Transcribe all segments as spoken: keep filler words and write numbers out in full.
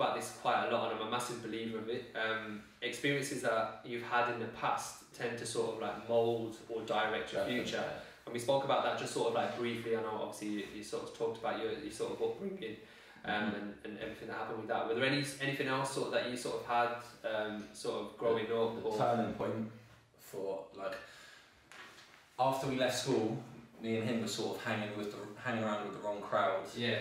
about this quite a lot, and I'm a massive believer of it. Um, experiences that you've had in the past tend to sort of like mould or direct your Definitely. future. And we spoke about that just sort of like briefly. I know obviously you, you sort of talked about your, your sort of upbringing um, mm-hmm. and, and everything that happened with that. Were there any anything else sort of that you sort of had um, sort of growing the, up? The or turning point for like after we left school, me and him were sort of hanging with the hanging around with the wrong crowd. Yeah.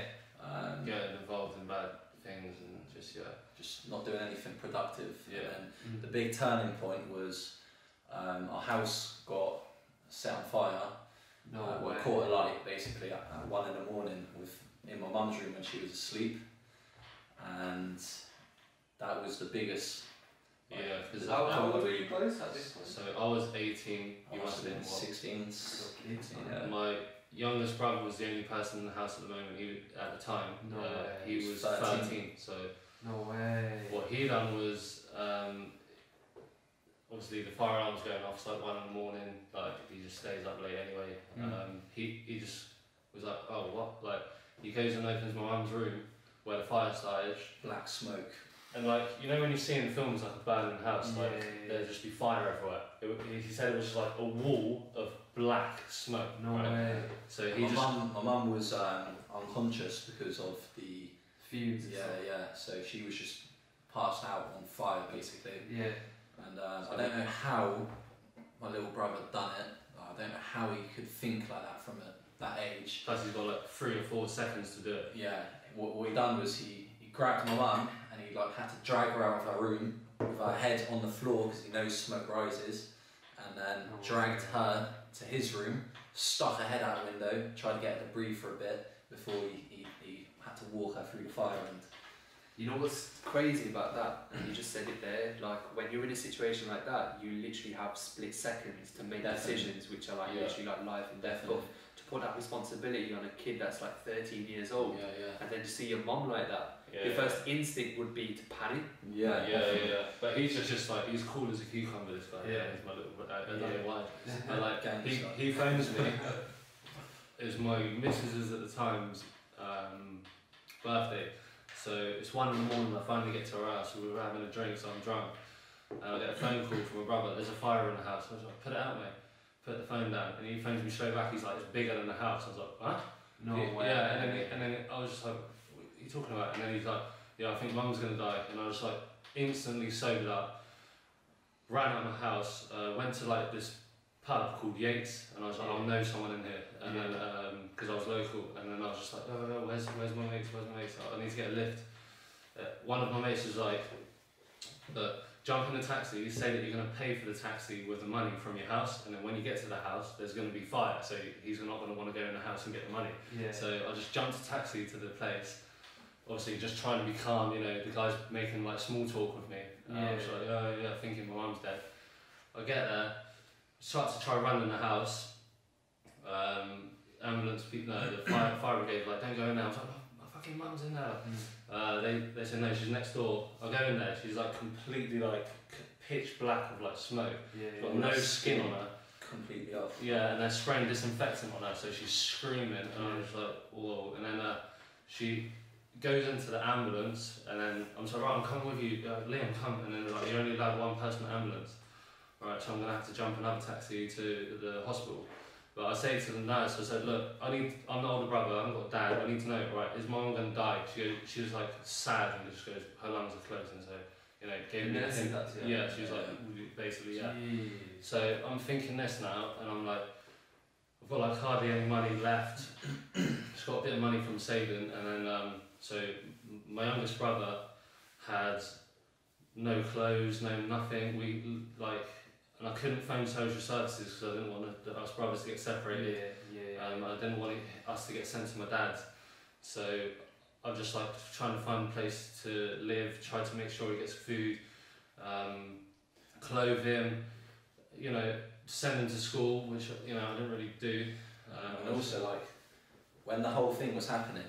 Um, getting involved in bad things and just yeah, just not doing anything productive. Yeah. And mm-hmm. the big turning point was um, our house got set on fire. No uh, way. Caught alight basically at, at one in the morning with in my mum's room when she was asleep, and that was the biggest. Like, yeah, because that was how old were you both at this point? So I was eighteen. You must have been what? sixteen. eighteen. Yeah. My youngest brother was the only person in the house at the moment. He at the time no uh, he was thirteen. thirteen. So no way. What he done was um, obviously the fire alarm was going off. It's like one in the morning. Like he just stays up late anyway. Mm. Um, he he just was like, oh what? Like he goes and opens my mum's room where the fire started. Black smoke. And like, you know when you see in films like a burning house, like yeah, yeah, yeah. there'd just be fire everywhere. It, he said it was just like a wall of black smoke. No right? way. So he my just... Mum, my mum was um, unconscious because of the... fumes. Yeah, yeah. So she was just passed out on fire basically. Yeah. And uh, so I don't know how my little brother done it. I don't know how he could think like that from a, that age. Plus he's got like three or four seconds to do it. Yeah. What, what he done was he, he grabbed my mum. He like had to drag her out of her room with her head on the floor because he knows smoke rises, and then oh, dragged her to his room, stuck her head out the window, tried to get her to breathe for a bit before he, he, he had to walk her through the fire. And you know what's crazy about that? You just said it there. Like when you're in a situation like that, you literally have split seconds to make Definitely. decisions which are like yeah. literally like life and death. But to put that responsibility on a kid that's like thirteen years old, yeah, yeah. and then to see your mom like that. Yeah, your first instinct would be to panic. Yeah, like, yeah, yeah, yeah. But he's just, just like, he's cool as a cucumber, this guy. Yeah. He's my little, I don't know why. But like, he, he phones me. It was my missus's at the time's um, birthday. So it's one in the morning, I finally get to her house. We were having a drink, so I'm drunk. And I get a phone call from my brother. There's a fire in the house. I was like, put it out, mate. Put the phone down. And he phones me straight back. He's like, it's bigger than the house. I was like, huh? No he, way. Yeah, and then, he, and then I was just like, you talking about? And then he's like, yeah, I think mum's gonna die. And I was like, instantly sobered up, ran out of my house, uh, went to like this pub called Yates, and I was like, yeah. I'll know someone in here. And yeah. then, um, cause I was local, and then I was just like, no, no, no, where's, where's my mates, where's my mates? I need to get a lift. Uh, one of my mates was like, look, jump in the taxi, you say that you're gonna pay for the taxi with the money from your house, and then when you get to the house, there's gonna be fire, so he's not gonna wanna go in the house and get the money. Yeah. So I just jumped a taxi to the place, obviously just trying to be calm, you know, the guy's making like small talk with me. And yeah. I was like, oh yeah, thinking my mum's dead. I get there, start to try running the house, um, ambulance people, no, the fire, fire brigade like, don't go in there. I was like, oh, my fucking mum's in there. Mm. Uh, they, they said, no, she's next door. I go in there, she's like completely like pitch black with like smoke. Yeah, she's got yeah, no skin on her. Completely off. Yeah, and they're spraying disinfectant on her, so she's screaming, and yeah. I was like, whoa. And then uh, she, goes into the ambulance, and then I'm like, right, I'm coming with you, uh, Liam, come. And then they're like, you're only allowed one person in the ambulance. Right, so I'm gonna have to jump another taxi to the hospital. But I say to the nurse, I said, look, I need, I'm the older brother, I haven't got dad, I need to know, right, is mum gonna die? She goes, she was like sad and just goes, her lungs are closing, so, you know, gave me that. Yeah, yeah, she was like, basically, yeah. Jeez. So I'm thinking this now, and I'm like, I've got like hardly any money left. Just got a bit of money from saving, and then, um, so my youngest brother had no clothes, no nothing. We like, and I couldn't phone social services because I didn't want the, us brothers to get separated. Yeah, yeah, um, I didn't want it, us to get sent to my dad's. So I'm just like trying to find a place to live, try to make sure he gets food, um, clothe him, you know, send him to school, which you know I didn't really do. Um, and also like when the whole thing was happening.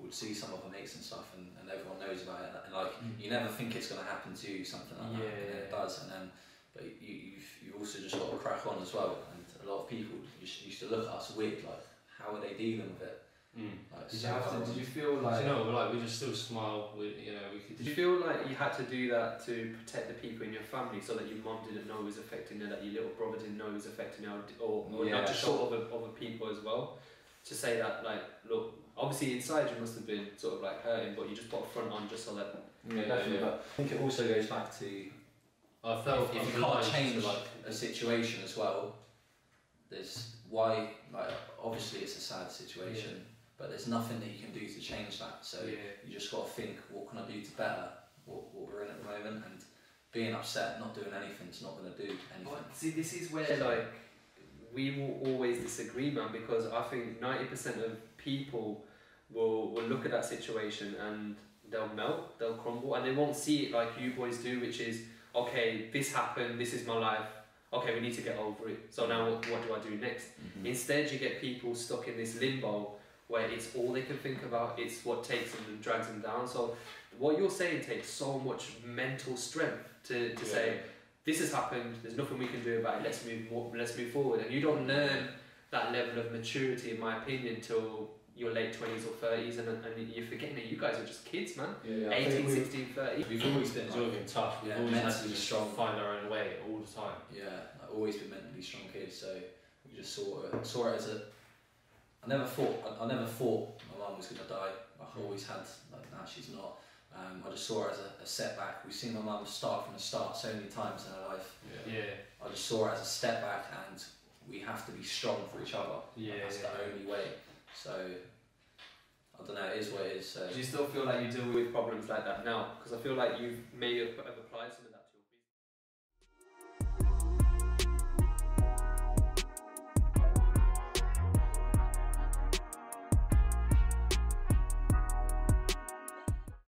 Would see some of my mates and stuff, and, and everyone knows about it, and like mm. you never think it's going to happen to you, something like yeah, that, and then it does, and then but you you've, you also just got to crack on as well, and a lot of people used to look at us weird, like how are they dealing with it, Mm. Like, did, so you have to, did you feel like... You know, like we just still smile. We, you know, we could did you feel like you had to do that to protect the people in your family, so that your mum didn't know it was affecting her, that your little brother didn't know it was affecting her, or, or yeah, not just sort of other people as well? To say that, like, look, obviously inside you must have been sort of like hurting, but you just put a front on just so that... Yeah, yeah, definitely, yeah. But I think it also goes back to... I felt if, if you can't change like a situation as well, there's why, like, obviously it's a sad situation, yeah. But there's nothing that you can do to change that. So yeah. You just got to think, what can I do to better what, what we're in at the moment? And being upset, not doing anything, is not going to do anything. But see, this is where like we will always disagree, man, because I think ninety percent of people will, will look at that situation and they'll melt, they'll crumble, and they won't see it like you boys do, which is, okay, this happened, this is my life, okay, we need to get over it, so now what, what do I do next? Mm-hmm. Instead, you get people stuck in this limbo where it's all they can think about, it's what takes them and drags them down. So what you're saying takes so much mental strength to, to yeah. say, this has happened, there's nothing we can do about it, let's move, let's move forward. And you don't learn that level of maturity, in my opinion, till your late twenties or thirties, and, and you're forgetting that you guys are just kids, man. Yeah, yeah. eighteen, sixteen, thirty. We've always been like, tough, we've yeah, always had to be strong, find our own way all the time. Yeah, I've always been mentally strong kids, so we just saw it, saw it as a, I never thought, I, I never thought my mum was going to die. I always had, like, nah, she's not. Um, I just saw her as a, a setback. We've seen my mum start from the start so many times in her life. Yeah. yeah. I just saw her as a step back, and we have to be strong for each other. Yeah. And that's yeah. the only way. So, I don't know, it is what it is. So. Do you still feel like you deal with problems like that now? Because I feel like you've maybe applied some of that.